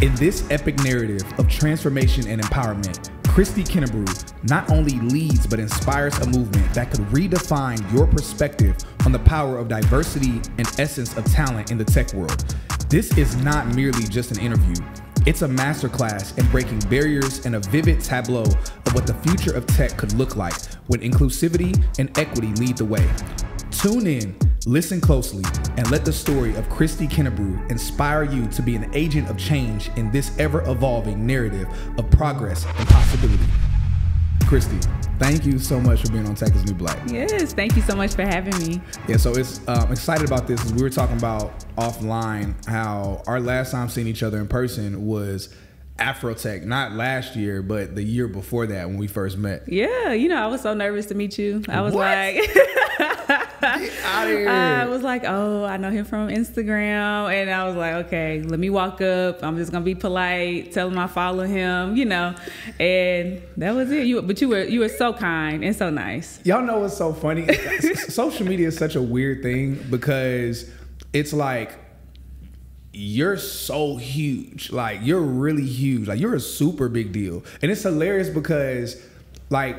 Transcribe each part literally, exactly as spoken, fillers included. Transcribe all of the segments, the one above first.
In this epic narrative of transformation and empowerment, Kristi Kennebrew not only leads but inspires a movement that could redefine your perspective on the power of diversity and essence of talent in the tech world. This is not merely just an interview. It's a masterclass in breaking barriers and a vivid tableau of what the future of tech could look like when inclusivity and equity lead the way. Tune in, listen closely, and let the story of Kristi Kennebrew inspire you to be an agent of change in this ever-evolving narrative of progress and possibility. Kristi, thank you so much for being on Tech Is The New Black. Yes, thank you so much for having me. Yeah, so it's um, excited about this. We were talking about offline how our last time seeing each other in person was Afrotech, not last year, but the year before that when we first met. Yeah, you know, I was so nervous to meet you. I was what? like... I was like, oh, I know him from Instagram. And I was like, okay, let me walk up. I'm just going to be polite, tell him I follow him, you know. And that was it. You, but you were you were so kind and so nice. Y'all know what's so funny? Social media is such a weird thing because it's like, you're so huge. Like, you're really huge. Like, you're a super big deal. And it's hilarious because, like,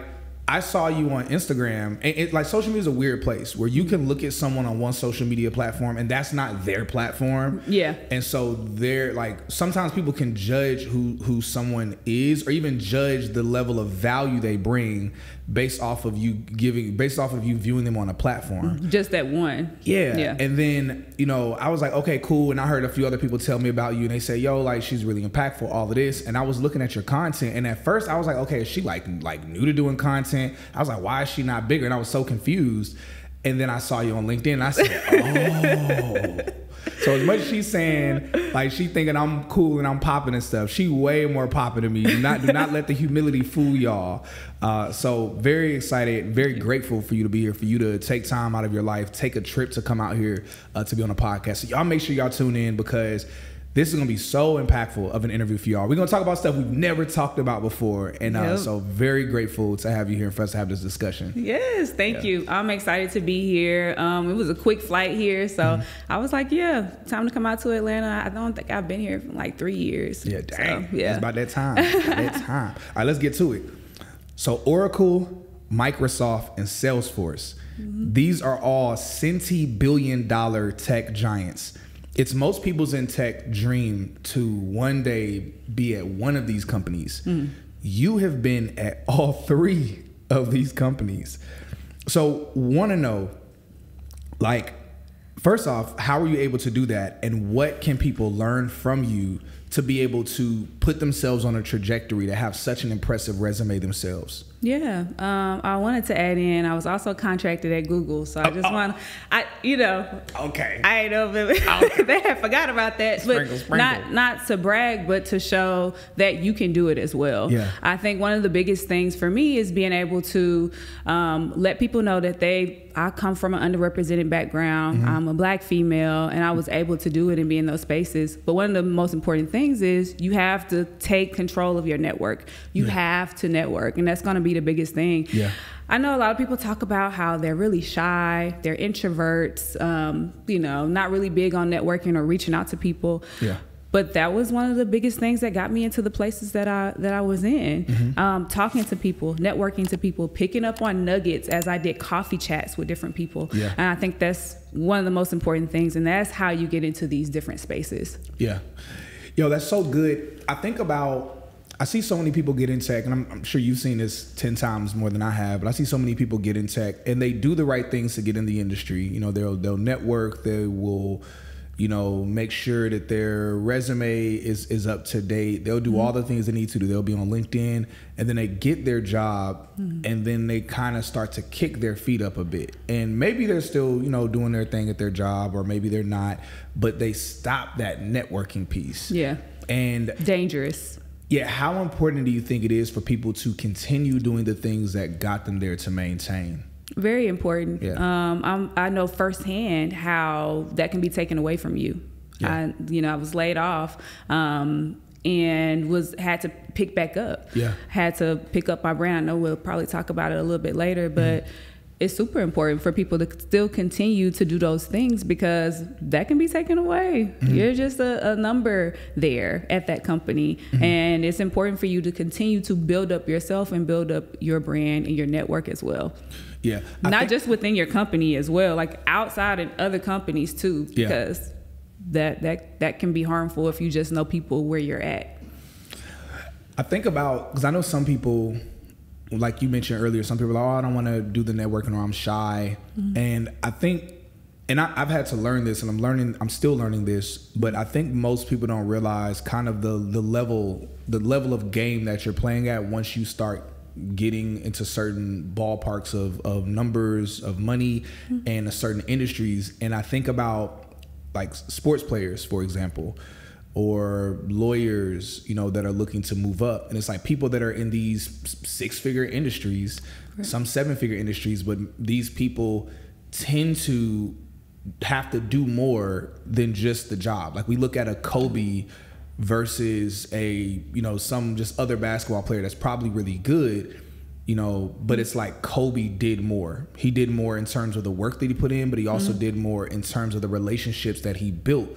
I saw you on Instagram, and it, like, social media is a weird place where you can look at someone on one social media platform and that's not their platform. Yeah. And so they're like, sometimes people can judge who, who someone is, or even judge the level of value they bring based off of you giving, based off of you viewing them on a platform. Just that one. Yeah. yeah. And then, you know, I was like, okay, cool. And I heard a few other people tell me about you, and they say, yo, like, she's really impactful, all of this. And I was looking at your content, and at first I was like, okay, is she like, like new to doing content? I was like, why is she not bigger? And I was so confused. And then I saw you on LinkedIn, and I said, oh. So as much as she's saying, like, she thinking I'm cool and I'm popping and stuff, she way more popping than me. Do not, do not let the humility fool y'all. Uh, so very excited, very grateful for you to be here, for you to take time out of your life, take a trip to come out here uh, to be on a podcast. So y'all make sure y'all tune in, because this is going to be so impactful of an interview for y'all. We're going to talk about stuff we've never talked about before. And uh, yep. so very grateful to have you here for us to have this discussion. Yes, thank yeah. you. I'm excited to be here. Um, it was a quick flight here. So mm-hmm. I was like, yeah, time to come out to Atlanta. I don't think I've been here for like three years. Yeah, dang. So, yeah. It's about that time. It's about that time. All right, let's get to it. So Oracle, Microsoft, and Salesforce. Mm-hmm. These are all centi-billion dollar tech giants. It's most people's in tech dream to one day be at one of these companies. Mm. You have been at all three of these companies. So want to know, like, first off, how were you able to do that? And what can people learn from you to be able to put themselves on a trajectory to have such an impressive resume themselves? Yeah, um, I wanted to add in, I was also contracted at Google, so I just oh, want, I you know, okay, I ain't know if okay. they had forgot about that, Sprangle, but Sprangle. not not to brag, but to show that you can do it as well. Yeah. I think one of the biggest things for me is being able to um, let people know that they, I come from an underrepresented background. Mm-hmm. I'm a black female, and I was able to do it and be in those spaces. But one of the most important things is you have to take control of your network. You yeah. have to network, and that's going to be the biggest thing. Yeah. I know a lot of people talk about how they're really shy, they're introverts, um, you know, not really big on networking or reaching out to people. Yeah. But that was one of the biggest things that got me into the places that I that I was in. Mm-hmm. Um, talking to people, networking to people, picking up on nuggets as I did coffee chats with different people. Yeah. And I think that's one of the most important things, and that's how you get into these different spaces. Yeah. Yo, that's so good. I think about... I see so many people get in tech, and I'm, I'm sure you've seen this ten times more than I have, but I see so many people get in tech, and they do the right things to get in the industry. You know, they'll, they'll network, they will, you know, make sure that their resume is, is up to date. They'll do mm-hmm. all the things they need to do. They'll be on LinkedIn, and then they get their job, mm-hmm. and then they kind of start to kick their feet up a bit. And maybe they're still, you know, doing their thing at their job, or maybe they're not, but they stop that networking piece. Yeah. And dangerous. Yeah, how important do you think it is for people to continue doing the things that got them there to maintain? Very important. Yeah. Um, I'm, I know firsthand how that can be taken away from you. Yeah. I, you know, I was laid off um, and was had to pick back up. Yeah. Had to pick up my brand. I know we'll probably talk about it a little bit later, but mm-hmm. it's super important for people to still continue to do those things, because that can be taken away. Mm-hmm. You're just a, a number there at that company. Mm-hmm. And it's important for you to continue to build up yourself and build up your brand and your network as well. Yeah. I Not just within your company as well, like outside in other companies too, because yeah. that, that, that can be harmful if you just know people where you're at. I think about, because I know some people, like you mentioned earlier, some people are, oh, I don't want to do the networking, or I'm shy. Mm-hmm. And I think, and I, I've had to learn this, and I'm learning, I'm still learning this, but I think most people don't realize kind of the, the level, the level of game that you're playing at once you start getting into certain ballparks of, of numbers, of money, mm-hmm. and a certain industries. And I think about like sports players, for example, or lawyers, you know, that are looking to move up. And it's like people that are in these six-figure industries, right. some seven-figure industries, but these people tend to have to do more than just the job. Like we look at a Kobe versus a, you know, some just other basketball player that's probably really good, you know, but it's like Kobe did more. He did more in terms of the work that he put in, but he also mm-hmm. did more in terms of the relationships that he built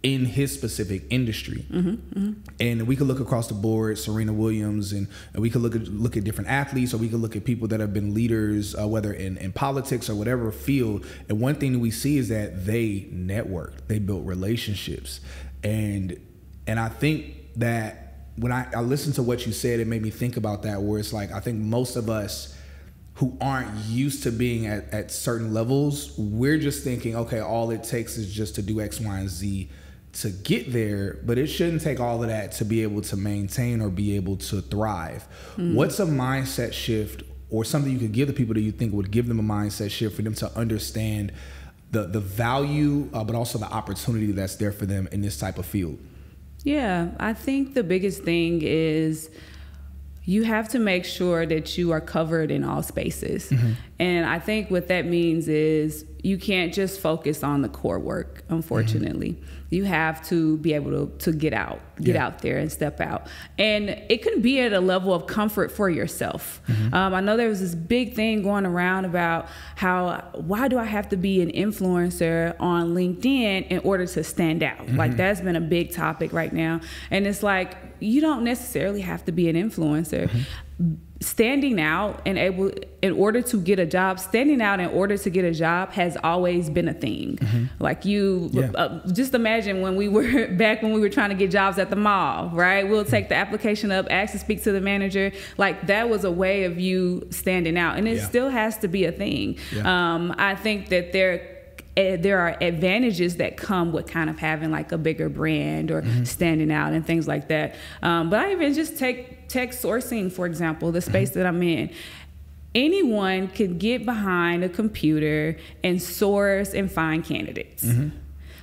in his specific industry. Mm-hmm, mm-hmm. And we could look across the board, Serena Williams, and, and we could look at look at different athletes, or we could look at people that have been leaders, uh, whether in, in politics or whatever field. And one thing that we see is that they networked, they built relationships. And and I think that when I, I listened to what you said, it made me think about that, where it's like, I think most of us who aren't used to being at, at certain levels, we're just thinking, okay, all it takes is just to do X, Y, and Z to get there, but it shouldn't take all of that to be able to maintain or be able to thrive. Mm-hmm. What's a mindset shift or something you could give the people that you think would give them a mindset shift for them to understand the, the value, uh, but also the opportunity that's there for them in this type of field? Yeah, I think the biggest thing is you have to make sure that you are covered in all spaces. Mm-hmm. And I think what that means is you can't just focus on the core work, unfortunately. Mm-hmm. You have to be able to, to get out, get yeah. out there and step out. And it can be at a level of comfort for yourself. Mm-hmm. Um, I know there was this big thing going around about how, why do I have to be an influencer on LinkedIn in order to stand out? Mm-hmm. Like that's been a big topic right now. And it's like, you don't necessarily have to be an influencer. Mm-hmm. Standing out and able in order to get a job, standing out in order to get a job has always been a thing. Mm-hmm. Like you, yeah. uh, just imagine when we were back when we were trying to get jobs at the mall, right? We'll take the application up, ask to speak to the manager. Like that was a way of you standing out, and it yeah. still has to be a thing. Yeah. Um, I think that there. There are advantages that come with kind of having like a bigger brand or mm-hmm. standing out and things like that. Um, but I even just take tech sourcing, for example, the space mm-hmm. that I'm in. Anyone could get behind a computer and source and find candidates. Mm-hmm.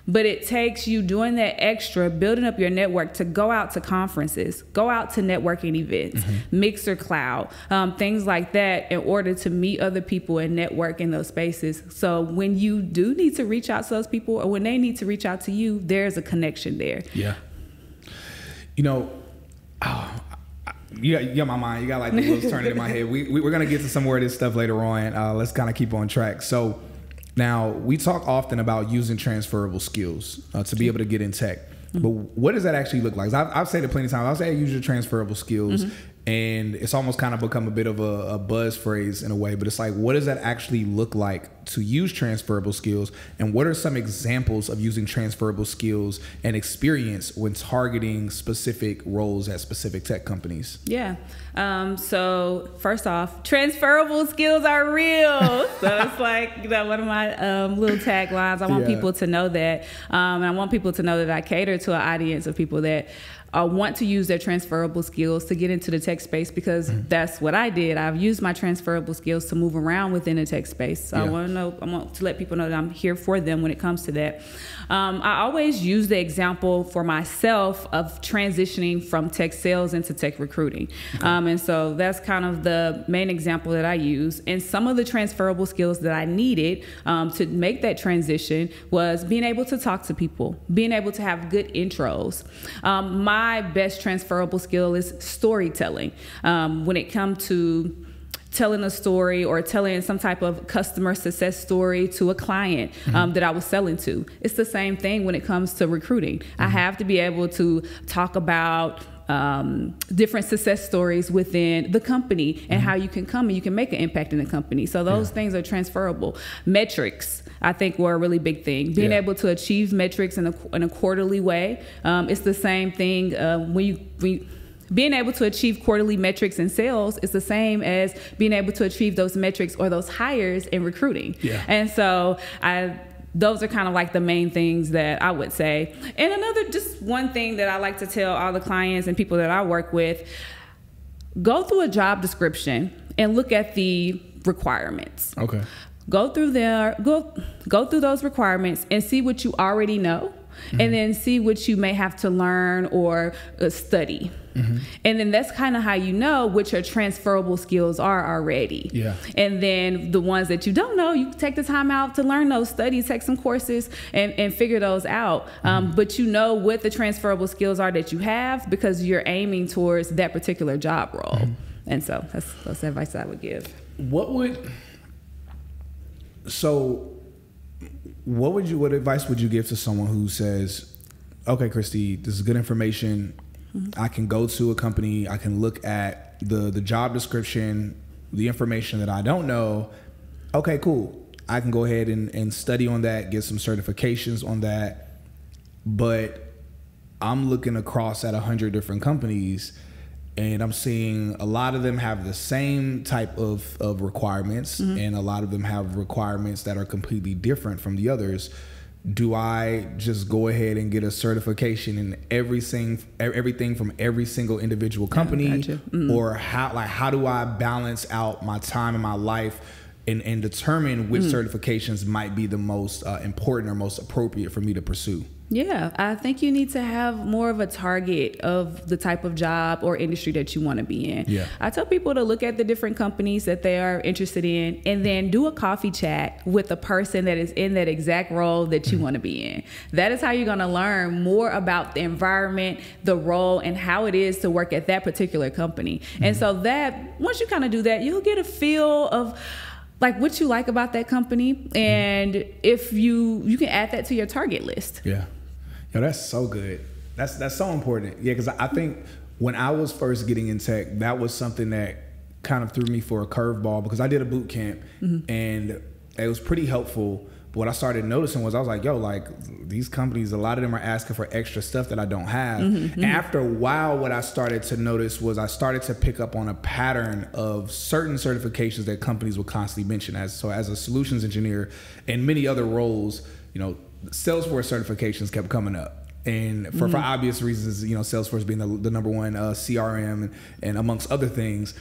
But it takes you doing that extra, building up your network to go out to conferences, go out to networking events, mm-hmm. Mixer Cloud, um, things like that in order to meet other people and network in those spaces. So when you do need to reach out to those people or when they need to reach out to you, there's a connection there. Yeah. You know, oh, you got, you got my mind. You got like the wheels turning in my head. We, we, we're going to get to some more of this stuff later on. Uh, let's kind of keep on track. So now, we talk often about using transferable skills uh, to be able to get in tech. Mm-hmm. But what does that actually look like? I've, I've said it plenty of times. I'll say I use your transferable skills, mm-hmm. and it's almost kind of become a bit of a, a buzz phrase in a way. But it's like, what does that actually look like to use transferable skills? And what are some examples of using transferable skills and experience when targeting specific roles at specific tech companies? Yeah. Um, so first off, transferable skills are real. So it's like, you know, one of my um, little taglines. I want yeah. people to know that. Um, and I want people to know that I cater to an audience of people that uh, want to use their transferable skills to get into the tech space, because mm-hmm. that's what I did. I've used my transferable skills to move around within the tech space. So yeah. I want to know, I want to let people know that I'm here for them when it comes to that. Um, I always use the example for myself of transitioning from tech sales into tech recruiting. Okay. Um, And so that's kind of the main example that I use. And some of the transferable skills that I needed um, to make that transition was being able to talk to people, being able to have good intros. Um, my best transferable skill is storytelling. Um, when it comes to telling a story or telling some type of customer success story to a client mm-hmm. um, that I was selling to. It's the same thing when it comes to recruiting. Mm-hmm. I have to be able to talk about um, different success stories within the company and mm-hmm. how you can come and you can make an impact in the company. So those yeah. things are transferable. Metrics, I think, were a really big thing. Being yeah. able to achieve metrics in a, in a quarterly way. Um, it's the same thing uh, when you... When you being able to achieve quarterly metrics in sales is the same as being able to achieve those metrics or those hires in recruiting. Yeah. And so I, those are kind of like the main things that I would say. And another, just one thing that I like to tell all the clients and people that I work with, go through a job description and look at the requirements. Okay. Go through their, go, go through those requirements and see what you already know. Mm-hmm. And then see what you may have to learn or uh, study. Mm-hmm. And then that's kind of how you know what your transferable skills are already. Yeah. And then the ones that you don't know, you take the time out to learn those, study, take some courses, and, and figure those out. Mm-hmm. Um, but you know what the transferable skills are that you have because you're aiming towards that particular job role. Mm-hmm. And so that's, that's the advice I would give. What would... So... What would you, what advice would you give to someone who says, okay, Kristi, this is good information. Mm-hmm. I can go to a company. I can look at the, the job description, the information that I don't know. Okay, cool. I can go ahead and, and study on that, get some certifications on that. But I'm looking across at a hundred different companies and I'm seeing a lot of them have the same type of, of requirements mm-hmm. and a lot of them have requirements that are completely different from the others. Do I just go ahead and get a certification in everything, everything from every single individual company? Oh, gotcha. Mm-hmm. Or how, like, how do I balance out my time and my life and, and determine which mm. certifications might be the most uh, important or most appropriate for me to pursue? Yeah, I think you need to have more of a target of the type of job or industry that you want to be in. Yeah. I tell people to look at the different companies that they are interested in and then do a coffee chat with the person that is in that exact role that you mm-hmm. want to be in. That is how you're going to learn more about the environment, the role, and how it is to work at that particular company. Mm-hmm. And so that, once you kind of do that, you'll get a feel of like what you like about that company. And mm-hmm. if you, you can add that to your target list. Yeah. No, that's so good. That's that's so important. Yeah, because I think when I was first getting in tech, that was something that kind of threw me for a curveball because I did a boot camp mm-hmm. and it was pretty helpful. But what I started noticing was I was like, yo, like these companies, a lot of them are asking for extra stuff that I don't have. Mm-hmm, and mm-hmm. after a while, what I started to notice was I started to pick up on a pattern of certain certifications that companies would constantly mention. As so as a solutions engineer and many other roles, you know, Salesforce certifications kept coming up. And for, mm-hmm. for obvious reasons, you know, Salesforce being the, the number one uh, C R M and, and amongst other things.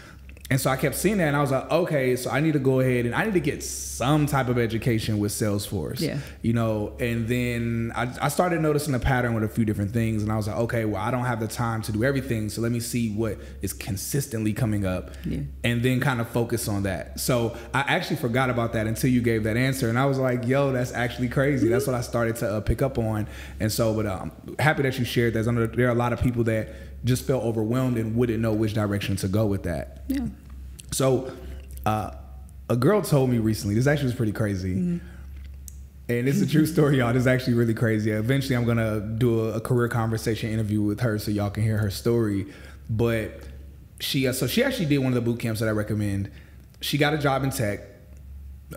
And so I kept seeing that and I was like, okay, so I need to go ahead and I need to get some type of education with Salesforce, yeah. you know? And then I, I started noticing a pattern with a few different things and I was like, okay, well, I don't have the time to do everything. So let me see what is consistently coming up yeah. and then kind of focus on that. So I actually forgot about that until you gave that answer. And I was like, yo, that's actually crazy. Mm-hmm. That's what I started to uh, pick up on. And so, but I'm um, happy that you shared that. I know there are a lot of people that just felt overwhelmed and wouldn't know which direction to go with that. Yeah. So uh, a girl told me recently, this actually was pretty crazy. Mm-hmm. And it's a true story, y'all. This is actually really crazy. Eventually I'm gonna do a, a career conversation interview with her so y'all can hear her story. But she, uh, so she actually did one of the boot camps that I recommend. She got a job in tech.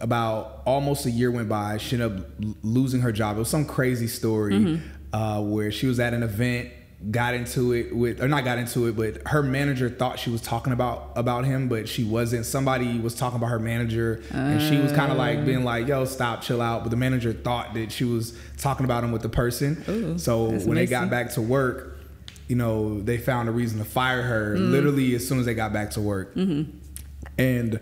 About almost a year went by. She ended up losing her job. It was some crazy story mm-hmm. uh, where she was at an event, got into it with, or not got into it, but her manager thought she was talking about about him, but she wasn't. Somebody was talking about her manager uh, and she was kind of like being like, yo, stop, chill out. But the manager thought that she was talking about him with the person. Ooh, so when amazing. They got back to work, you know, they found a reason to fire her mm. literally as soon as they got back to work. Mm-hmm. And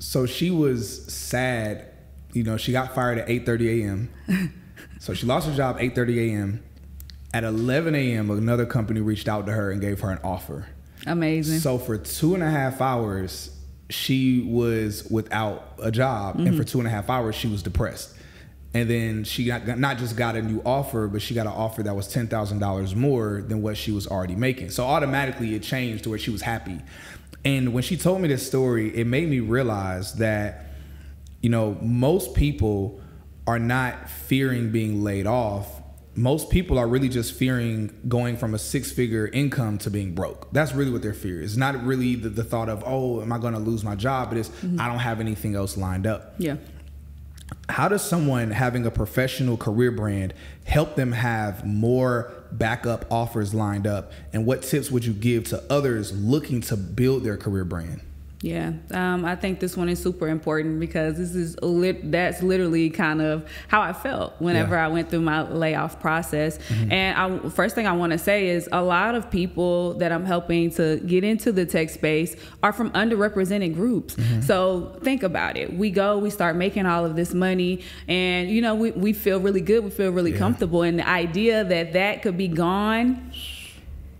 so she was sad. You know, she got fired at eight thirty A M So she lost her job at eight thirty A M At eleven A M, another company reached out to her and gave her an offer. Amazing. So for two and a half hours, she was without a job. Mm-hmm. And for two and a half hours, she was depressed. And then she got, not just got a new offer, but she got an offer that was ten thousand dollars more than what she was already making. So automatically it changed to where she was happy. And when she told me this story, it made me realize that, you know, most people are not fearing being laid off. Most people are really just fearing going from a six-figure income to being broke. That's really what their fear is. It's not really the, the thought of, oh, am I going to lose my job? But it's, mm-hmm. I don't have anything else lined up. Yeah. How does someone having a professional career brand help them have more backup offers lined up? And what tips would you give to others looking to build their career brand? Yeah, um, I think this one is super important because this is lit that's literally kind of how I felt whenever yeah. I went through my layoff process. Mm-hmm. And I, first thing I want to say is a lot of people that I'm helping to get into the tech space are from underrepresented groups. Mm-hmm. So think about it. We go, we start making all of this money, and you know we, we feel really good, we feel really yeah. comfortable, and the idea that that could be gone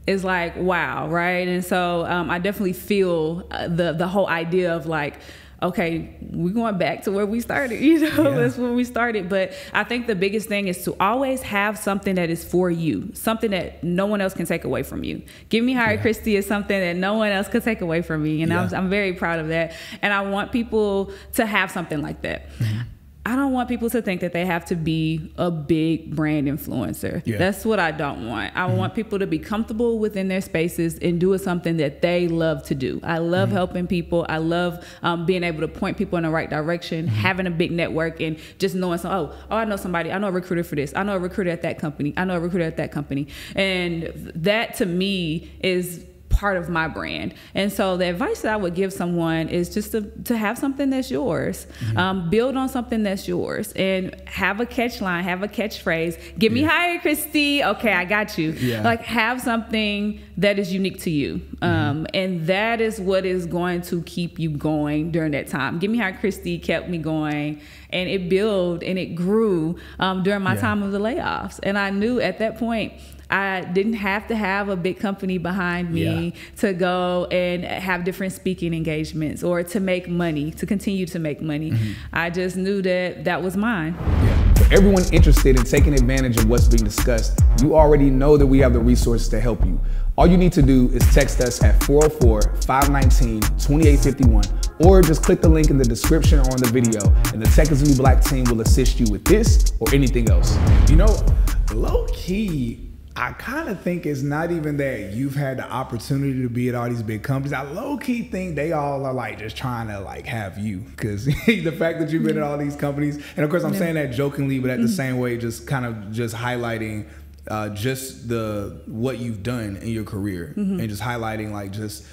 is like, wow, right? And so um, I definitely feel uh, the the whole idea of like, okay, we're going back to where we started, you know, yeah. that's where we started. But I think the biggest thing is to always have something that is for you, something that no one else can take away from you. Get Me Hired, yeah. Kristi, is something that no one else could take away from me. And yeah. I'm, I'm very proud of that. And I want people to have something like that. Mm-hmm. I don't want people to think that they have to be a big brand influencer. Yeah. That's what I don't want. I mm-hmm. want people to be comfortable within their spaces and doing something that they love to do. I love mm-hmm. helping people. I love um, being able to point people in the right direction, mm-hmm. having a big network and just knowing, so, oh, oh, I know somebody. I know a recruiter for this. I know a recruiter at that company. I know a recruiter at that company. And that to me is part of my brand. And so the advice that I would give someone is just to, to have something that's yours, mm-hmm. um, build on something that's yours, and have a catch line, have a catchphrase. Get me yeah. hired, Kristi. Okay, I got you. Yeah. Like, have something that is unique to you. Mm-hmm. Um, and that is what is going to keep you going during that time. Get Me Hired, Kristi kept me going, and it built and it grew um, during my yeah. time of the layoffs. And I knew at that point, I didn't have to have a big company behind me yeah. to go and have different speaking engagements or to make money, to continue to make money. Mm-hmm. I just knew that that was mine. Yeah. For everyone interested in taking advantage of what's being discussed, you already know that we have the resources to help you. All you need to do is text us at four oh four, five one nine, two eight five one or just click the link in the description or on the video, and the Tech Is The New Black team will assist you with this or anything else. You know, low-key, I kind of think it's not even that you've had the opportunity to be at all these big companies. I low-key think they all are like just trying to like have you, because the fact that you've been mm-hmm. at all these companies, and of course I'm yeah. saying that jokingly, but at mm-hmm. the same way, just kind of just highlighting uh, just the what you've done in your career, mm-hmm. and just highlighting like just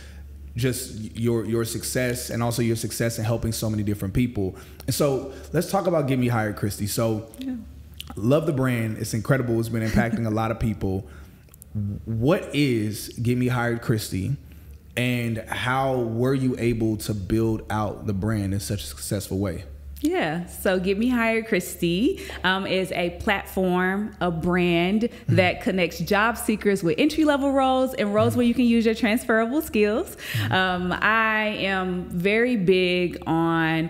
just your your success, and also your success in helping so many different people. And so let's talk about Get Me Hired, Kristi. So. Yeah. Love the brand. It's incredible. It's been impacting a lot of people. What is Get Me Hired, Kristi, and how were you able to build out the brand in such a successful way? Yeah, so Get Me Hired, Kristi um, is a platform, a brand that connects job seekers with entry-level roles and roles where you can use your transferable skills. Um, I am very big on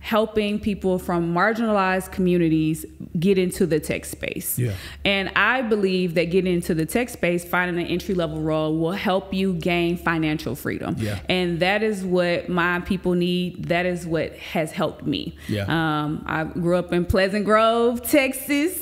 helping people from marginalized communities get into the tech space. Yeah. And I believe that getting into the tech space, finding an entry-level role, will help you gain financial freedom. Yeah. And that is what my people need. That is what has helped me. Yeah. Um, I grew up in Pleasant Grove, Texas,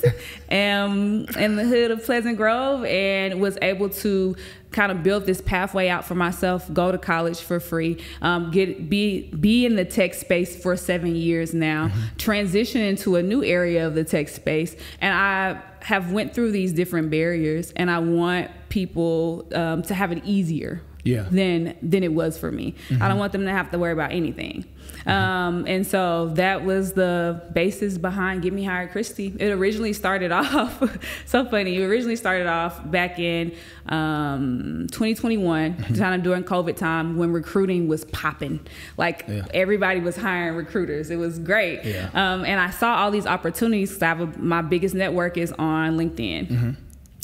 um, in the hood of Pleasant Grove, and was able to kind of built this pathway out for myself, go to college for free, um, get be be in the tech space for seven years now, mm-hmm. transition into a new area of the tech space. And I have went through these different barriers, and I want people um, to have it easier yeah. than, than it was for me. Mm-hmm. I don't want them to have to worry about anything. Mm-hmm. Um, and so that was the basis behind Get Me Hired, Kristi. It originally started off, so funny, it originally started off back in um, twenty twenty-one, mm-hmm. kind of during COVID time, when recruiting was popping. Like yeah. everybody was hiring recruiters. It was great. Yeah. Um, and I saw all these opportunities, because I have a, my biggest network is on LinkedIn. Mm-hmm.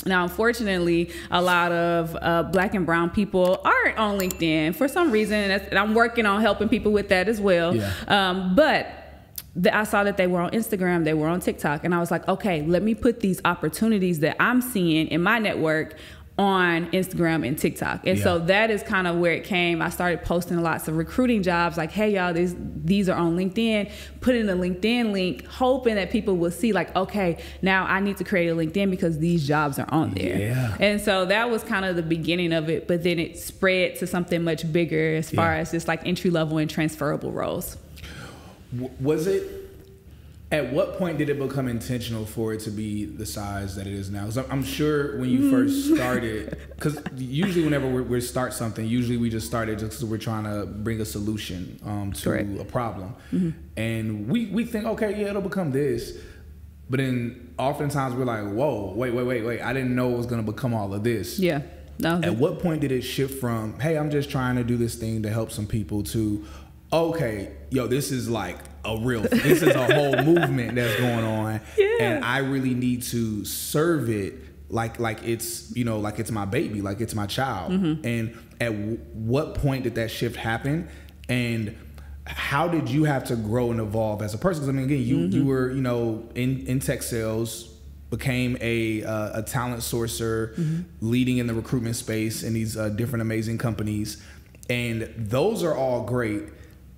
Now, unfortunately, a lot of uh, black and brown people aren't on LinkedIn for some reason, and, that's, and I'm working on helping people with that as well. Yeah. Um, but the, I saw that they were on Instagram, they were on TikTok, and I was like, okay, let me put these opportunities that I'm seeing in my network on Instagram and TikTok. And yeah. so that is kind of where it came. I started posting lots of recruiting jobs like, hey, y'all, these, these are on LinkedIn. Put in a LinkedIn link, hoping that people will see like, okay, now I need to create a LinkedIn because these jobs are on there. Yeah. And so that was kind of the beginning of it. But then it spread to something much bigger as far yeah. as just like entry level and transferable roles. Was it? At what point did it become intentional for it to be the size that it is now? Because I'm sure when you first started, because usually whenever we, we start something, usually we just started just because we're trying to bring a solution um, to Correct. a problem. Mm-hmm. And we, we think, okay, yeah, it'll become this. But then oftentimes we're like, whoa, wait, wait, wait, wait. I didn't know it was going to become all of this. Yeah. No. At what point did it shift from, hey, I'm just trying to do this thing to help some people to, okay, yo, this is like a real thing. This is a whole movement that's going on. Yeah. And I really need to serve it like like it's, you know, like it's my baby, like it's my child. Mm-hmm. And at w what point did that shift happen? And how did you have to grow and evolve as a person? Because I mean, again, you, mm-hmm. you were, you know, in, in tech sales, became a, uh, a talent sourcer, mm-hmm. leading in the recruitment space in these uh, different amazing companies. And those are all great.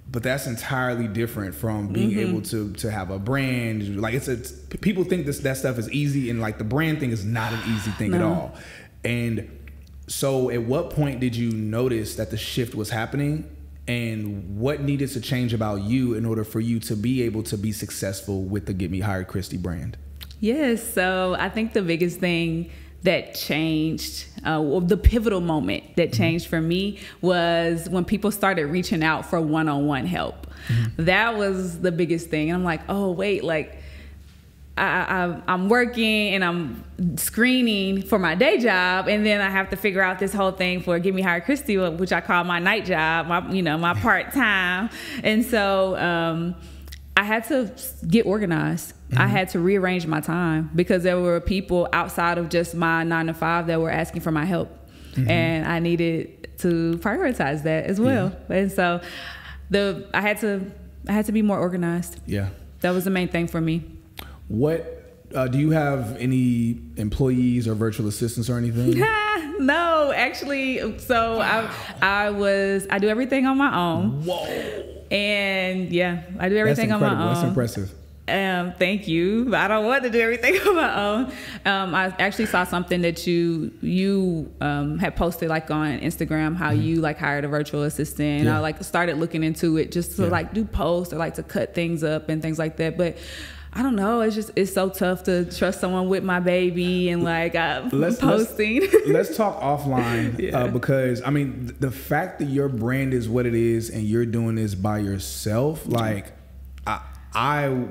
But that's entirely different from being mm-hmm. able to to have a brand. Like it's a people think this that stuff is easy, and like the brand thing is not an easy thing no. at all. And so, at what point did you notice that the shift was happening, and what needed to change about you in order for you to be able to be successful with the Get Me Hired Kristi brand? Yes. So I think the biggest thing that changed, uh, well, the pivotal moment that changed for me was when people started reaching out for one-on-one help. Mm-hmm. That was the biggest thing. And I'm like, oh, wait, like I, I, I'm working and I'm screening for my day job, and then I have to figure out this whole thing for Get Me Hired Kristi, which I call my night job, my, you know, my part-time. And so um, I had to get organized. Mm-hmm. I had to rearrange my time because there were people outside of just my nine to five that were asking for my help. Mm-hmm. And I needed to prioritize that as well. Yeah. And so the I had to I had to be more organized. Yeah. That was the main thing for me. What uh, do you have any employees or virtual assistants or anything? No, actually. So wow. I I was I do everything on my own. Whoa. And yeah, I do everything on my own. That's impressive. Um, thank you. I don't want to do everything on my own. Um, I actually saw something that you you um, had posted like on Instagram, how mm-hmm. you like hired a virtual assistant. Yeah. I like started looking into it just to yeah. like do posts or like to cut things up and things like that. But I don't know. It's just it's so tough to trust someone with my baby and like uh, let's, posting. Let's, let's talk offline yeah. uh, because I mean the fact that your brand is what it is and you're doing this by yourself, like I I.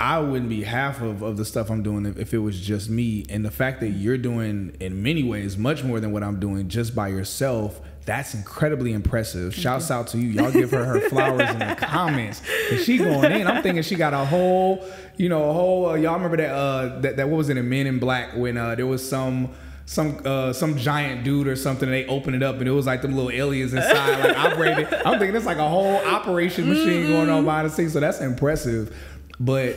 I wouldn't be half of, of the stuff I'm doing if, if it was just me. And the fact that you're doing, in many ways, much more than what I'm doing just by yourself, that's incredibly impressive. Mm-hmm. Shouts out to you. Y'all give her her flowers in the comments. And she going in. I'm thinking she got a whole, you know, a whole, uh, y'all remember that, uh, that, that, what was it, in Men in Black, when uh, there was some... some uh, some giant dude or something, and they opened it up and it was like them little aliens inside like operating. I'm thinking it's like a whole operation machine mm-hmm. going on behind the scenes. So that's impressive. But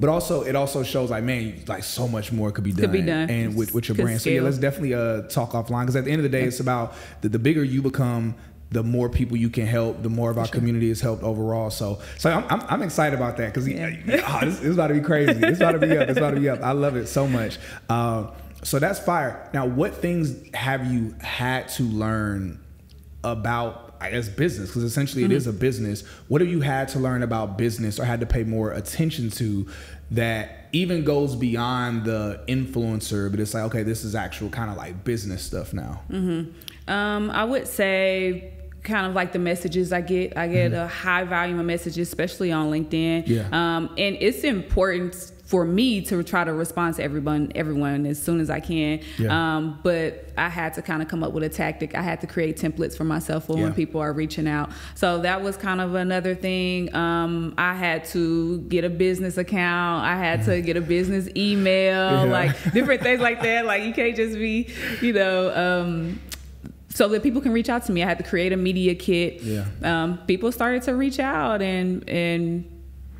but also it also shows like, man, like so much more could be done, could be done. and with, with your could brand. Scale. So yeah, let's definitely uh, talk offline, because at the end of the day, it's about the, the bigger you become, the more people you can help, the more of our sure. community is helped overall. So, so I'm I'm, I'm excited about that, because yeah. oh, this, this is about to be crazy. It's about to be up. It's about to be up. I love it so much. Um, So that's fire. Now, what things have you had to learn about, I guess, business? Because essentially mm-hmm. it is a business. What have you had to learn about business or had to pay more attention to that even goes beyond the influencer, but it's like, okay, this is actual kind of like business stuff now? Mm-hmm. Um, I would say... kind of like the messages I get. I get mm-hmm. a high volume of messages, especially on LinkedIn. Yeah. Um, and it's important for me to try to respond to everyone, everyone as soon as I can. Yeah. Um, but I had to kind of come up with a tactic. I had to create templates for myself for yeah. when people are reaching out. So that was kind of another thing. Um, I had to get a business account. I had mm-hmm. to get a business email, yeah. like different things like that. Like you can't just be, you know, um, so that people can reach out to me. I had to create a media kit. Yeah. Um, people started to reach out, and and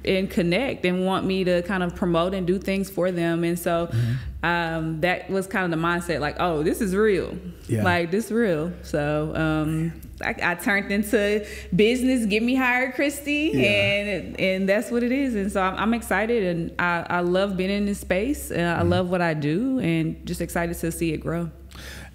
and connect and want me to kind of promote and do things for them. And so mm-hmm. um, that was kind of the mindset, like, oh, this is real. Yeah. Like, this real. So um, I, I turned into business, Get Me Hired, Kristi, yeah. and and that's what it is. And so I'm, I'm excited, and I, I love being in this space. And mm-hmm. I love what I do, and just excited to see it grow.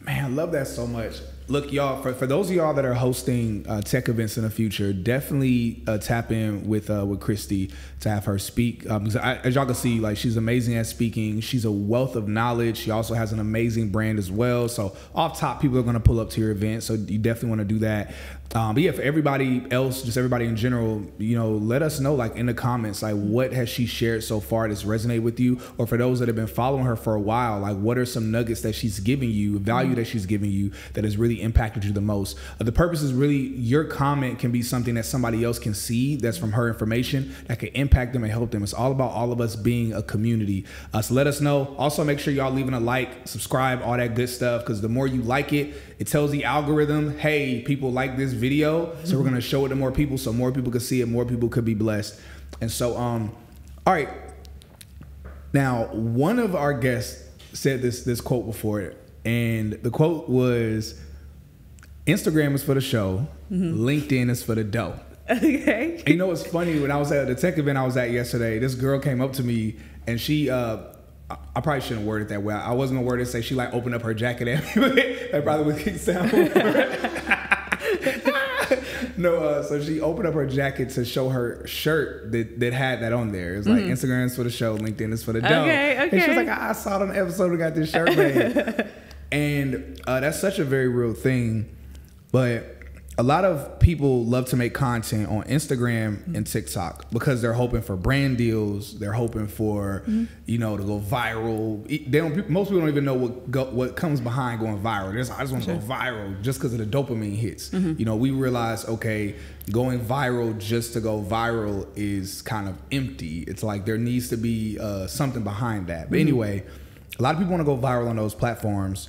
Man, I love that so much. Look, y'all, for, for those of y'all that are hosting uh, tech events in the future, definitely uh, tap in with uh, with Kristi to have her speak. Um, I, as y'all can see, like, she's amazing at speaking. She's a wealth of knowledge. She also has an amazing brand as well. So off top, people are going to pull up to your event. So you definitely want to do that. Um, but yeah, for everybody else, just everybody in general, you know, let us know, like, in the comments, like, what has she shared so far that's resonated with you? Or for those that have been following her for a while, like, what are some nuggets that she's giving you, value that she's giving you that has really impacted you the most? Uh, the purpose is really your comment can be something that somebody else can see that's from her information that can impact them and help them. It's all about all of us being a community. Uh, so let us know. Also, make sure y'all leaving a like, subscribe, all that good stuff, because the more you like it, it tells the algorithm, hey, people like this video, so we're going to show it to more people, so more people could see it, more people could be blessed. And so, um, all right. Now, one of our guests said this, this quote before, and the quote was, Instagram is for the show. Mm-hmm. LinkedIn is for the dough. Okay. And you know what's funny? When I was at the tech event I was at yesterday, this girl came up to me, and she, uh, I probably shouldn't word it that way. I wasn't gonna word it. Say she like opened up her jacket at me. That probably would kick sound. No, uh, so she opened up her jacket to show her shirt that, that had that on there. It's like, mm. Instagram's for the show, LinkedIn is for the dough. Okay, okay. And she was like, I saw it on the episode. We got this shirt made. And uh, that's such a very real thing. But a lot of people love to make content on Instagram and TikTok because they're hoping for brand deals. They're hoping for, mm-hmm. you know, to go viral. They don't, most people don't even know what go, what comes behind going viral. They're just, I just want to sure. go viral just because of the dopamine hits. Mm-hmm. You know, we realize, okay, going viral just to go viral is kind of empty. It's like there needs to be uh, something behind that. But mm-hmm. anyway, a lot of people want to go viral on those platforms,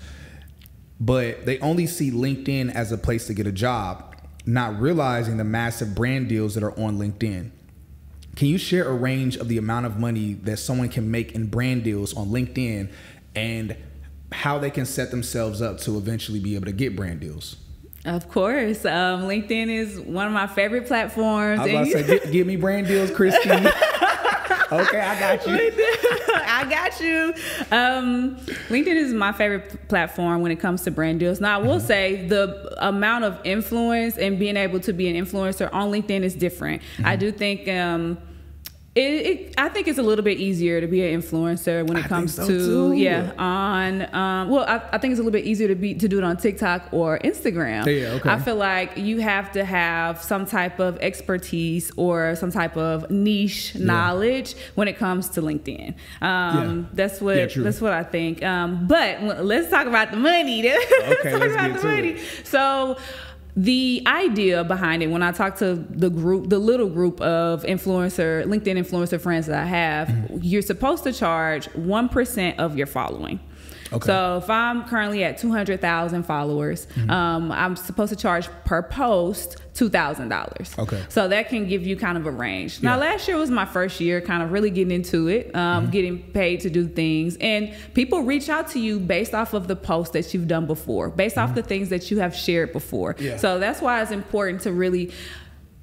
but they only see LinkedIn as a place to get a job, not realizing the massive brand deals that are on LinkedIn. Can you share a range of the amount of money that someone can make in brand deals on LinkedIn and how they can set themselves up to eventually be able to get brand deals? Of course. Um, LinkedIn is one of my favorite platforms. I was about to say, give, give me brand deals, Kristi. Okay, I got you. I got you. Um, LinkedIn is my favorite platform when it comes to brand deals. Now, I will mm-hmm. say the amount of influence and being able to be an influencer on LinkedIn is different. Mm-hmm. I do think um, it, it. I think it's a little bit easier to be an influencer when it I comes so to too. yeah on. Um, well, I, I think it's a little bit easier to be to do it on TikTok or Instagram. Yeah, okay. I feel like you have to have some type of expertise or some type of niche yeah. knowledge when it comes to LinkedIn. Um, yeah. That's what yeah, that's what I think. Um, but let's talk about the money. Let's okay, talk let's about get the to money. It. So. The idea behind it, when I talk to the group, the little group of influencer, LinkedIn influencer friends that I have, mm-hmm. you're supposed to charge one percent of your following. Okay. So if I'm currently at two hundred thousand followers, mm-hmm. um, I'm supposed to charge per post two thousand dollars. Okay. So that can give you kind of a range. Yeah. Now, last year was my first year kind of really getting into it, um, mm-hmm. getting paid to do things. And people reach out to you based off of the posts that you've done before, based mm-hmm. off the things that you have shared before. Yeah. So that's why it's important to really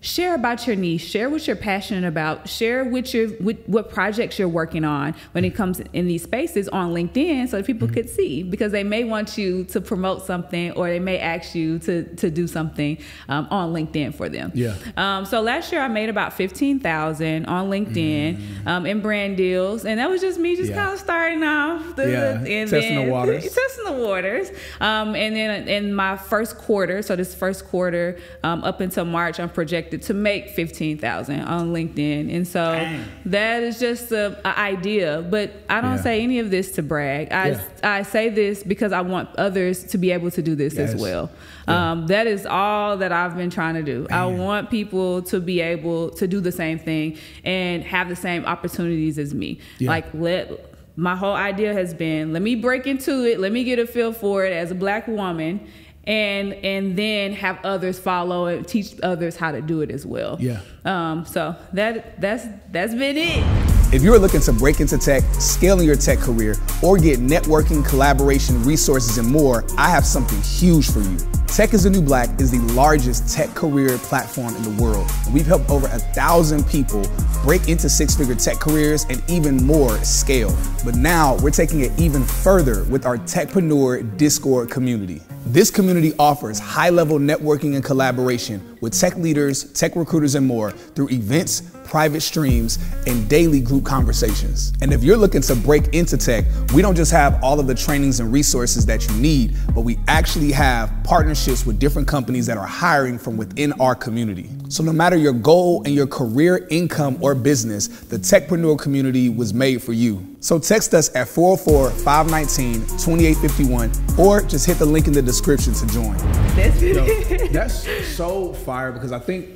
share about your niche, share what you're passionate about, share what, you're, what, what projects you're working on when it comes in these spaces on LinkedIn so that people mm-hmm. could see, because they may want you to promote something or they may ask you to, to do something um, on LinkedIn for them. Yeah. Um, so last year I made about fifteen thousand on LinkedIn mm-hmm. um, in brand deals. And that was just me just yeah. kind of starting off. The, yeah. the, and testing then, the waters. Testing the waters. Um, and then in my first quarter, so this first quarter um, up until March, I'm projecting to make fifteen thousand on LinkedIn. And so Dang. that is just an idea, but I don't yeah. say any of this to brag. I, yeah. I say this because I want others to be able to do this yes. as well. Yeah. Um, that is all that I've been trying to do. Man. I want people to be able to do the same thing and have the same opportunities as me. Yeah. Like let, my whole idea has been, let me break into it. Let me get a feel for it as a black woman and and then have others follow and teach others how to do it as well. Yeah. Um, so that that's that's been it. If you're looking to break into tech, scale in your tech career, or get networking, collaboration, resources, and more, I have something huge for you. Tech Is The New Black is the largest tech career platform in the world. We've helped over a thousand people break into six-figure tech careers and even more scale. But now we're taking it even further with our Techpreneur Discord community. This community offers high-level networking and collaboration with tech leaders, tech recruiters, and more through events, private streams, and daily group conversations. And if you're looking to break into tech, we don't just have all of the trainings and resources that you need, but we actually have partnerships with different companies that are hiring from within our community. So no matter your goal and your career, income, or business, the Techpreneur community was made for you. So text us at four oh four, five one nine, two eight five one or just hit the link in the description to join. That's, you know, that's so fire, because I think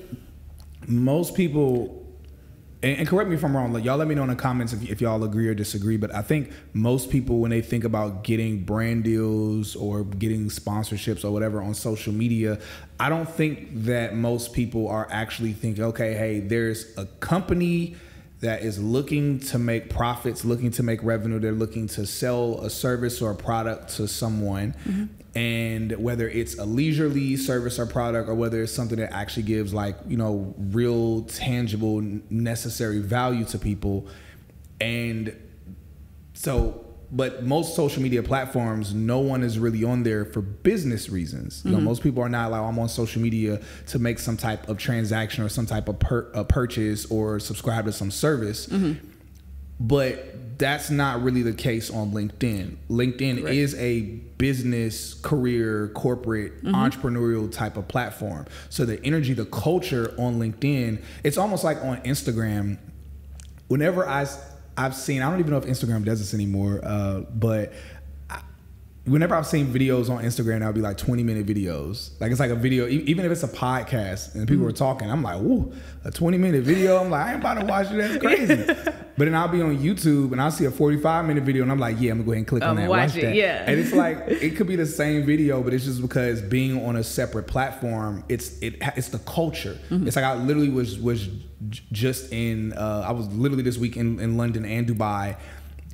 most people, and correct me if I'm wrong, like y'all let me know in the comments if, if y'all agree or disagree, but I think most people, when they think about getting brand deals or getting sponsorships or whatever on social media, I don't think that most people are actually thinking, okay, hey, there's a company that is looking to make profits, looking to make revenue. They're looking to sell a service or a product to someone. Mm-hmm. And whether it's a leisurely service or product, or whether it's something that actually gives, like, you know, real, tangible, necessary value to people. And so, but most social media platforms, no one is really on there for business reasons. You mm-hmm. know, most people are not like, I'm on social media to make some type of transaction or some type of per a purchase or subscribe to some service. Mm-hmm. But that's not really the case on LinkedIn. LinkedIn right. is a business, career, corporate, mm-hmm. entrepreneurial type of platform. So the energy, the culture on LinkedIn, it's almost like on Instagram. Whenever I... I've seen, I don't even know if Instagram does this anymore, uh, but I, whenever I've seen videos on Instagram, I'll be like twenty minute videos. Like it's like a video, e even if it's a podcast and people mm-hmm. are talking, I'm like, whoa, a twenty minute video. I'm like, I ain't about to watch it, that's crazy. But then I'll be on YouTube and I'll see a forty-five minute video and I'm like, yeah, I'm gonna go ahead and click um, on that, watch, watch it, that. Yeah. And it's like, it could be the same video, but it's just because being on a separate platform, it's it it's the culture. Mm-hmm. It's like I literally was, was just in, uh, I was literally this week in, in London and Dubai,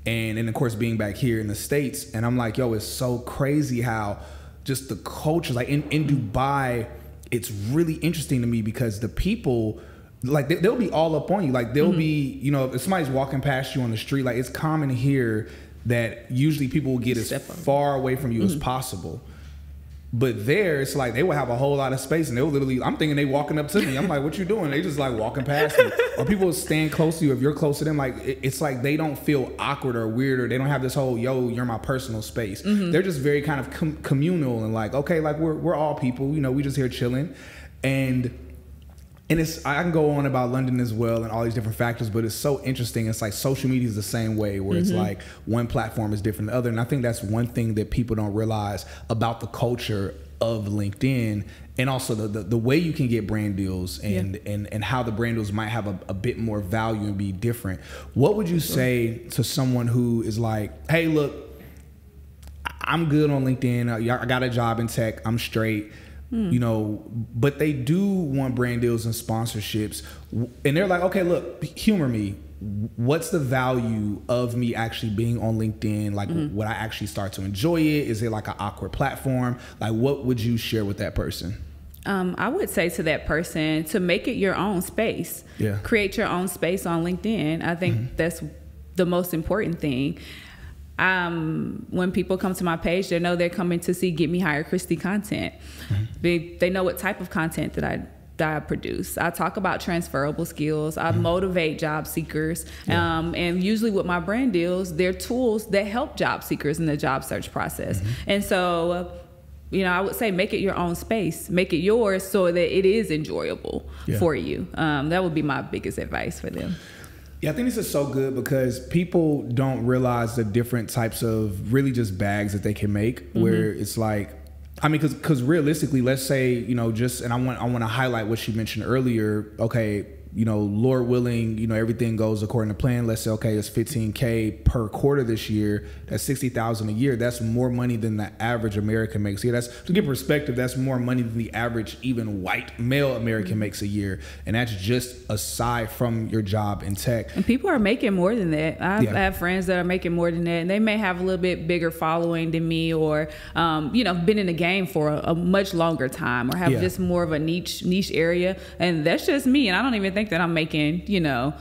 and, and of course being back here in the States, and I'm like, yo, it's so crazy how just the culture, like in, in Dubai, it's really interesting to me because the people, like they, they'll be all up on you. Like they'll mm-hmm. be, you know, if somebody's walking past you on the street, like it's common here that usually people will get Step as up. far away from you mm-hmm. as possible. But there, it's like they will have a whole lot of space, and they'll literally, I'm thinking they walking up to me. I'm like, what you doing? They just like walking past me. Or people stand close to you if you're close to them. Like, it's like they don't feel awkward or weird, or they don't have this whole, yo, you're my personal space. Mm-hmm. They're just very kind of com communal and like, okay, like we're, we're all people, you know, we just here chilling. And And it's, I can go on about London as well and all these different factors, but it's so interesting. It's like social media is the same way, where mm-hmm. it's like one platform is different than the other. And I think that's one thing that people don't realize about the culture of LinkedIn, and also the, the, the way you can get brand deals, and, yeah. and, and how the brand deals might have a, a bit more value and be different. What would you say to someone who is like, hey, look, I'm good on LinkedIn. I got a job in tech. I'm straight. You know, but they do want brand deals and sponsorships, and they're like, okay, look, humor me. What's the value of me actually being on LinkedIn? Like, mm-hmm. would I actually start to enjoy it? Is it like an awkward platform? Like, what would you share with that person? Um, I would say to that person to make it your own space. Yeah. Create your own space on LinkedIn. I think mm-hmm. that's the most important thing. Um, when people come to my page, they know they're coming to see Get Me Hired Kristi content. Mm-hmm. They, they know what type of content that I, that I produce. I talk about transferable skills. I mm-hmm. motivate job seekers. Yeah. Um, and usually with my brand deals, they're tools that help job seekers in the job search process. Mm-hmm. And so, you know, I would say make it your own space, make it yours so that it is enjoyable yeah. for you. Um, that would be my biggest advice for them. Yeah, I think this is so good because people don't realize the different types of really just bags that they can make mm-hmm. where it's like, I mean, because because realistically, let's say, you know, just, and I want I want to highlight what she mentioned earlier. Okay, you know, Lord willing, you know, everything goes according to plan. Let's say, okay, it's fifteen K per quarter this year. That's sixty thousand a year. That's more money than the average American makes. Yeah, that's, to give perspective, that's more money than the average even white male American makes a year. And that's just aside from your job in tech. And people are making more than that. I've, yeah. I have friends that are making more than that, and they may have a little bit bigger following than me, or, um, you know, been in the game for a, a much longer time, or have yeah. just more of a niche, niche area. And that's just me. And I don't even think that I'm making, you know,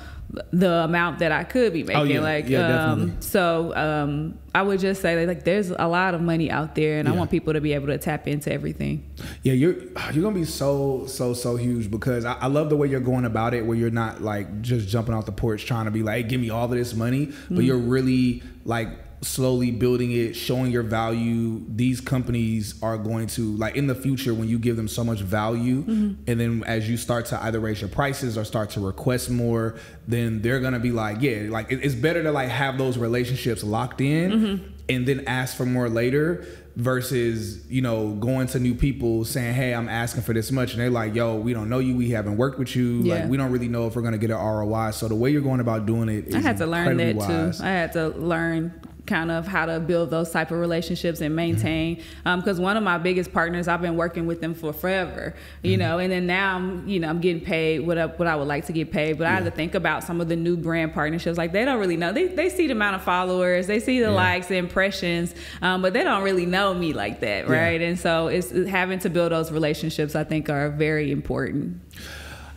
the amount that I could be making. Oh, yeah. Like, yeah, um, so, um, I would just say that, like, there's a lot of money out there, and yeah. I want people to be able to tap into everything. Yeah, you're you're gonna be so so so huge, because I, I love the way you're going about it, where you're not like just jumping off the porch trying to be like, hey, give me all of this money, but mm. you're really like slowly building it, showing your value. These companies are going to, like, in the future, when you give them so much value, mm-hmm. and then as you start to either raise your prices or start to request more, then they're gonna be like, yeah, like it's better to like have those relationships locked in, mm-hmm. and then ask for more later, versus, you know, going to new people saying, hey, I'm asking for this much, and they're like, yo, we don't know you, we haven't worked with you, yeah. like we don't really know if we're gonna get an R O I. So the way you're going about doing it is I had to learn that wise. too. I had to learn kind of how to build those type of relationships and maintain, because um, one of my biggest partners, I've been working with them for forever, you mm-hmm. know, and then now I'm, you know, I'm getting paid what up what I would like to get paid, but yeah. I had to think about some of the new brand partnerships. Like, they don't really know. They they see the amount of followers, they see the yeah. likes, the impressions, um, but they don't really know me like that, right? Yeah. And so it's, it's having to build those relationships, I think, are very important.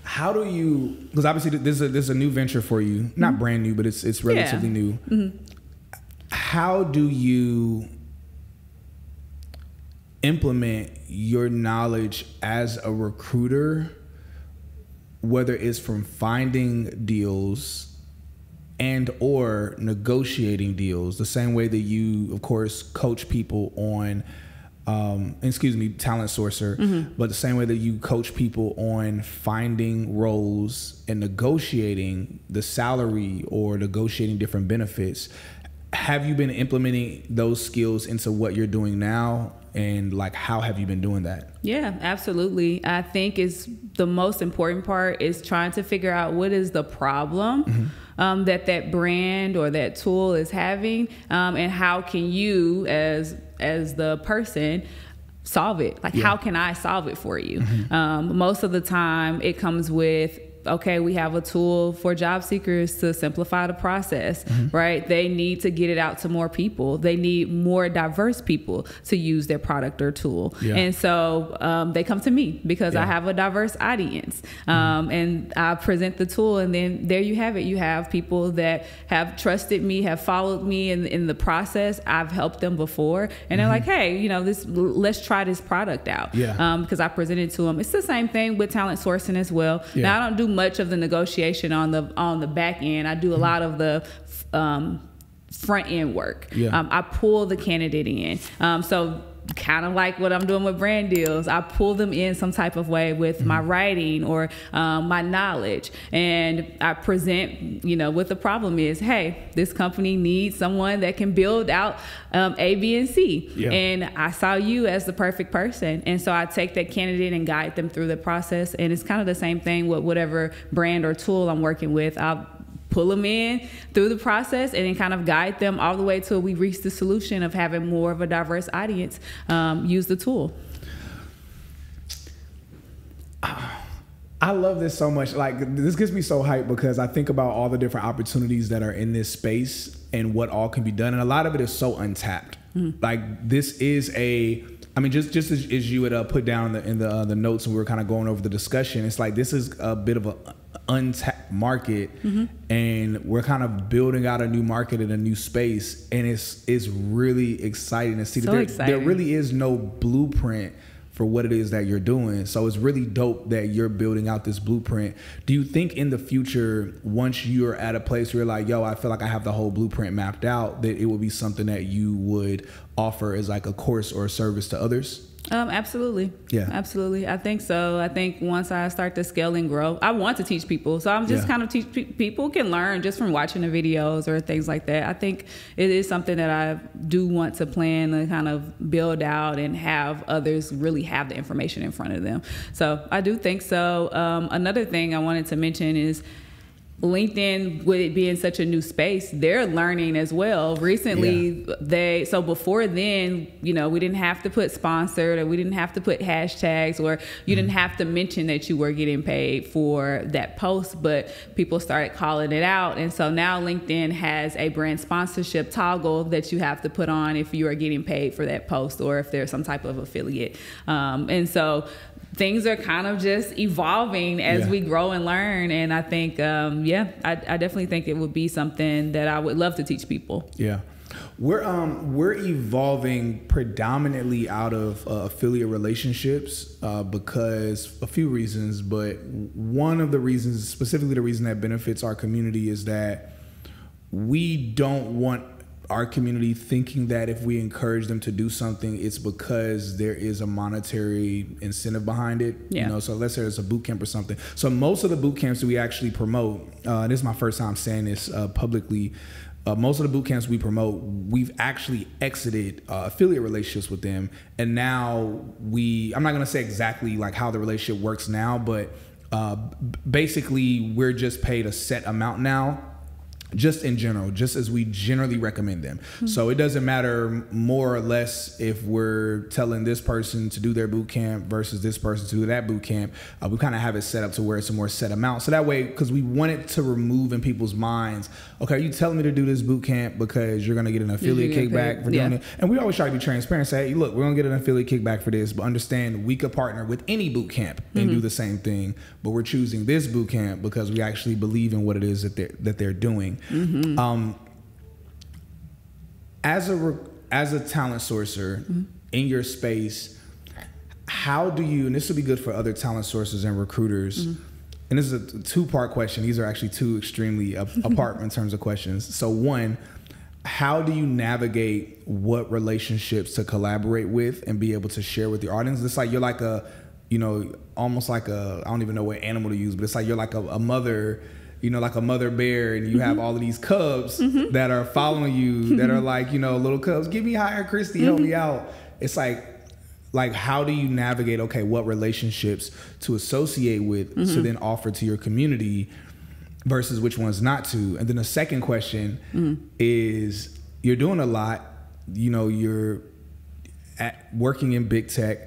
How do you? Because obviously this is a, this is a new venture for you, not mm-hmm. brand new, but it's it's relatively yeah. new. Mm-hmm. How do you implement your knowledge as a recruiter, whether it's from finding deals and or negotiating deals, the same way that you, of course, coach people on, um, excuse me, talent sourcer, mm-hmm. but the same way that you coach people on finding roles and negotiating the salary or negotiating different benefits. Have you been implementing those skills into what you're doing now? And like, how have you been doing that? Yeah, absolutely. I think it's the most important part is trying to figure out what is the problem mm-hmm. um, that that brand or that tool is having, um, and how can you as as the person solve it? Like, yeah. how can I solve it for you? Mm-hmm. Um, most of the time it comes with, okay, we have a tool for job seekers to simplify the process, mm-hmm. right? They need to get it out to more people. They need more diverse people to use their product or tool. Yeah. And so um, they come to me because yeah. I have a diverse audience. Mm-hmm. Um, and I present the tool, and then there you have it. You have people that have trusted me, have followed me in, in the process. I've helped them before. And mm-hmm. they're like, hey, you know, this, let's try this product out. Yeah. Um, 'cause I presented to them. It's the same thing with talent sourcing as well. Yeah. Now, I don't do much of the negotiation on the on the back end. I do a lot of the um, front end work. Yeah. Um, I pull the candidate in. Um, so kind of like what I'm doing with brand deals, I pull them in some type of way with mm-hmm. my writing or um, my knowledge, and I present, you know, what the problem is. Hey, this company needs someone that can build out um, A, B, and C, yeah. and I saw you as the perfect person, and so I take that candidate and guide them through the process. And it's kind of the same thing with whatever brand or tool I'm working with. I'll pull them in through the process and then kind of guide them all the way till we reach the solution of having more of a diverse audience um, use the tool. I love this so much. Like, this gets me so hyped, because I think about all the different opportunities that are in this space and what all can be done. And a lot of it is so untapped. Mm-hmm. Like, this is a, I mean, just just as, as you would uh, put down in the, in the, uh, the notes, and we were kind of going over the discussion, it's like, this is a bit of a untapped market, mm-hmm. and we're kind of building out a new market in a new space, and it's it's really exciting to see so that there, exciting. there really is no blueprint for what it is that you're doing. So it's really dope that you're building out this blueprint. Do you think in the future, once you're at a place where you're like, yo, I feel like I have the whole blueprint mapped out, that it will be something that you would offer as like a course or a service to others? Um, absolutely. Yeah, absolutely. I think so. I think once I start to scale and grow, I want to teach people. So I'm just yeah. kind of teach pe- people can learn just from watching the videos or things like that. I think it is something that I do want to plan and kind of build out and have others really have the information in front of them. So I do think so. Um, another thing I wanted to mention is LinkedIn, with it being such a new space, they're learning as well. Recently, yeah. they, so before then, you know, we didn't have to put sponsored, or we didn't have to put hashtags, or you mm-hmm. didn't have to mention that you were getting paid for that post, but people started calling it out. And so now LinkedIn has a brand sponsorship toggle that you have to put on if you are getting paid for that post, or if there's some type of affiliate. Um, and so things are kind of just evolving as yeah. we grow and learn. And I think, um, yeah, I, I definitely think it would be something that I would love to teach people. Yeah. We're, um, we're evolving predominantly out of uh, affiliate relationships uh, because a few reasons, but one of the reasons, specifically the reason that benefits our community, is that we don't want our community thinking that if we encourage them to do something, it's because there is a monetary incentive behind it. Yeah. You know, so let's say it's a boot camp or something. So most of the boot camps that we actually promote, uh, this is my first time saying this uh, publicly, uh, most of the boot camps we promote, we've actually exited uh, affiliate relationships with them. And now we, I'm not gonna say exactly like how the relationship works now, but uh, basically we're just paid a set amount now, just in general, just as we generally recommend them. Mm-hmm. So it doesn't matter more or less if we're telling this person to do their boot camp versus this person to do that boot camp. Uh, we kind of have it set up to where it's a more set amount. So that way, because we wanted to remove in people's minds, okay, are you telling me to do this boot camp because you're going to get an affiliate kickback for doing yeah. it? And we always try to be transparent, say, hey, look, we're going to get an affiliate kickback for this, but understand we could partner with any boot camp and mm-hmm. do the same thing, but we're choosing this boot camp because we actually believe in what it is that they're, that they're doing. Mm-hmm. Um, as a re- as a talent sourcer mm-hmm. in your space, how do you? And this would be good for other talent sourcers and recruiters. Mm-hmm. And this is a two part question. These are actually two extremely a- apart in terms of questions. So one, how do you navigate what relationships to collaborate with and be able to share with your audience? It's like you're like a, you know, almost like a, I don't even know what animal to use, but it's like you're like a, a mother. You know, like a mother bear, and you mm-hmm. have all of these cubs mm-hmm. that are following you, that are like, you know, little cubs, get me hired, Kristi, help mm-hmm. me out. It's like, like, how do you navigate, okay, what relationships to associate with mm-hmm. to then offer to your community versus which ones not to? And then the second question mm-hmm. is, you're doing a lot, you know, you're at, working in big tech,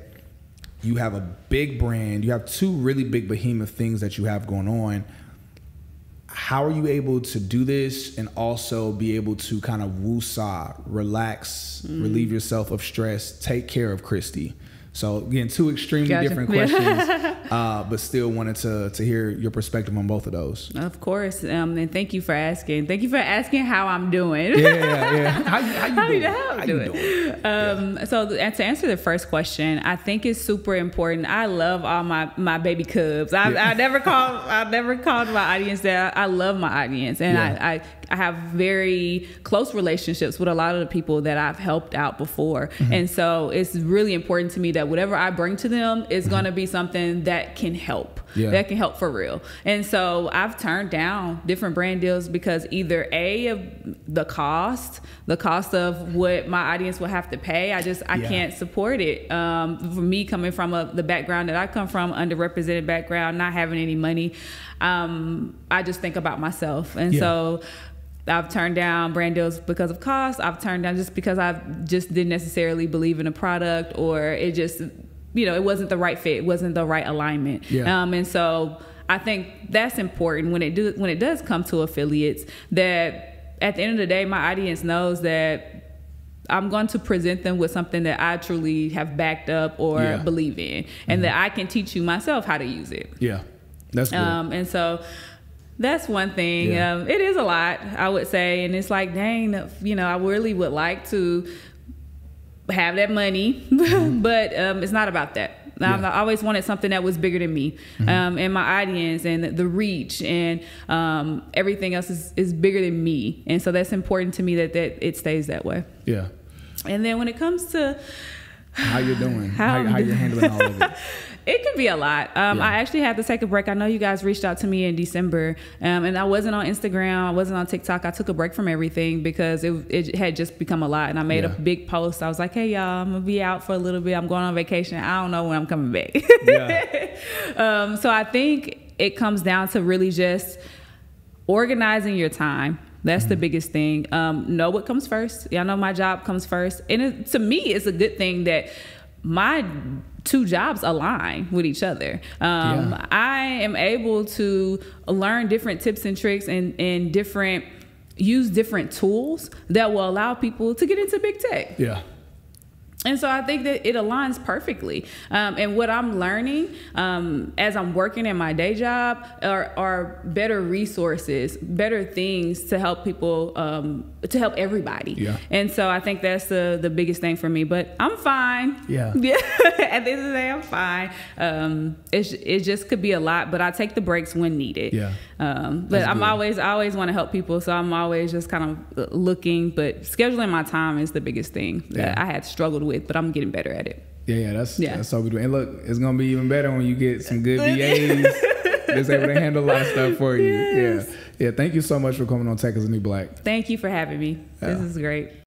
you have a big brand, you have two really big behemoth things that you have going on. How are you able to do this and also be able to kind of woosah, relax, mm. relieve yourself of stress, take care of Kristi? So again, two extremely gotcha. different questions, uh, but still wanted to to hear your perspective on both of those. Of course, um, and thank you for asking. Thank you for asking how I'm doing. Yeah, yeah. How you, how you how doing? How I'm how doing? doing? Um, yeah. So th- to answer the first question, I think it's super important. I love all my, my baby cubs. I, yeah. I never call I never called my audience that. I love my audience, and yeah. I, I I have very close relationships with a lot of the people that I've helped out before, mm-hmm. and so it's really important to me that whatever I bring to them is mm-hmm. going to be something that can help, yeah. that can help for real. And so I've turned down different brand deals because either A, of the cost, the cost of what my audience will have to pay, I just, I yeah. can't support it. Um, for me, coming from a, the background that I come from, underrepresented background, not having any money, um, I just think about myself. And yeah. so I've turned down brand deals because of cost. I've turned down just because I just didn't necessarily believe in a product, or it just, you know, it wasn't the right fit. It wasn't the right alignment. Yeah. Um, and so I think that's important when it do, when it does come to affiliates, that at the end of the day, my audience knows that I'm going to present them with something that I truly have backed up or yeah. believe in, and mm-hmm. that I can teach you myself how to use it. Yeah, that's good. Um, and so that's one thing. Yeah. Um, it is a lot, I would say. And it's like, dang, you know, I really would like to have that money, mm-hmm. but um, it's not about that. Yeah. I always wanted something that was bigger than me, mm-hmm. um, and my audience and the reach and um, everything else is, is bigger than me. And so that's important to me that, that it stays that way. Yeah. And then when it comes to How you're doing? How, how, how you're handling all of it? It could be a lot. Um, yeah. I actually had to take a break. I know you guys reached out to me in December, um, and I wasn't on Instagram. I wasn't on TikTok. I took a break from everything because it, it had just become a lot. And I made yeah. a big post. I was like, hey, y'all, I'm going to be out for a little bit. I'm going on vacation. I don't know when I'm coming back. Yeah. um, so I think it comes down to really just organizing your time. That's mm-hmm. the biggest thing. Um, know what comes first. Y'all know my job comes first. And it, to me, it's a good thing that my two jobs align with each other. Um, yeah. I am able to learn different tips and tricks and, and different use different tools that will allow people to get into big tech. Yeah. And so I think that it aligns perfectly. Um, and what I'm learning um, as I'm working in my day job are, are better resources, better things to help people, um, to help everybody. Yeah. And so I think that's the, the biggest thing for me. But I'm fine. Yeah. Yeah. At the end of the day, I'm fine. Um, it's, it just could be a lot, but I take the breaks when needed. Yeah. Um, but that's I'm good. always, I always want to help people. So I'm always just kind of looking, but scheduling my time is the biggest thing yeah. that I had struggled with. With, but I'm getting better at it. Yeah, yeah, that's yeah. that's so good. And look, it's gonna be even better when you get some good V As that's able to handle a lot of stuff for you. Yes. Yeah, yeah. Thank you so much for coming on Tech Is The New Black. Thank you for having me. Yeah. This is great.